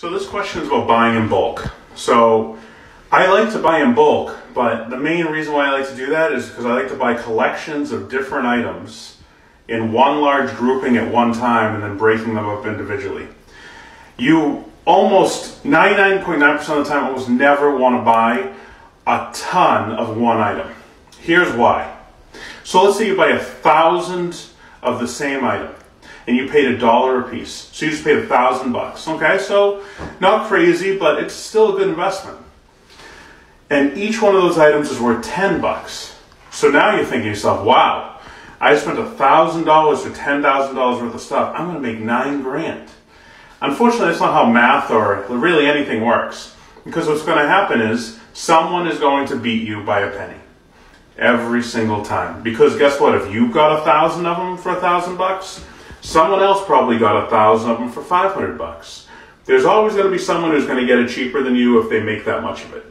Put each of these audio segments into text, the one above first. So this question is about buying in bulk. So I like to buy in bulk, but the main reason why I like to do that is because I like to buy collections of different items in one large grouping at one time and then breaking them up individually. You almost, 99.9% of the time, almost never want to buy a ton of one item. Here's why. So let's say you buy 1,000 of the same item and you paid $1 a piece. So you just paid $1,000. Okay, so not crazy, but it's still a good investment. And each one of those items is worth $10. So now you're thinking to yourself, wow, I spent $1,000 for $10,000 worth of stuff. I'm gonna make $9,000. Unfortunately, that's not how math or really anything works, because what's gonna happen is someone is going to beat you by a penny every single time. Because guess what? If you got 1,000 of them for $1,000, someone else probably got 1,000 of them for $500. There's always gonna be someone who's gonna get it cheaper than you if they make that much of it.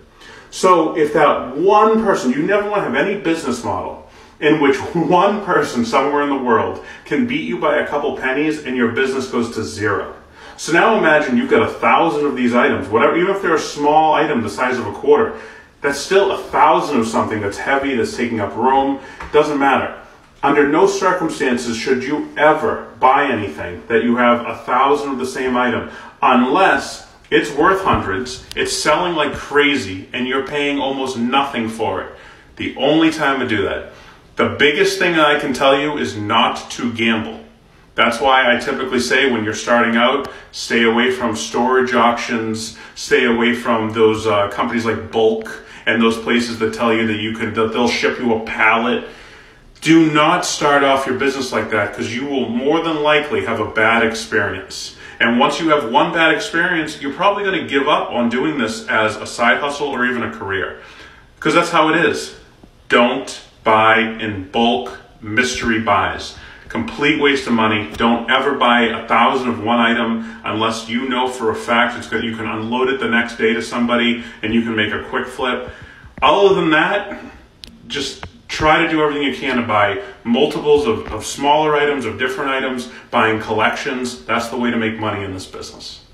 So if that one person, you never want to have any business model in which one person somewhere in the world can beat you by a couple pennies and your business goes to zero. So now imagine you've got 1,000 of these items, whatever, even if they're a small item the size of a quarter, that's still 1,000 of something that's heavy, that's taking up room, doesn't matter. Under no circumstances should you ever buy anything that you have 1,000 of the same item, unless it's worth hundreds, it's selling like crazy, and you're paying almost nothing for it. The only time to do that. The biggest thing that I can tell you is not to gamble. That's why I typically say when you're starting out, stay away from storage auctions, stay away from those companies like Bulk and those places that tell you that they'll ship you a pallet. Do not start off your business like that, because you will more than likely have a bad experience. And once you have one bad experience, you're probably going to give up on doing this as a side hustle or even a career. Because that's how it is. Don't buy in bulk mystery buys. Complete waste of money. Don't ever buy 1,000 of one item unless you know for a fact it's good. You can unload it the next day to somebody and you can make a quick flip. Other than that, just try to do everything you can to buy multiples of smaller items, of different items, buying collections. That's the way to make money in this business.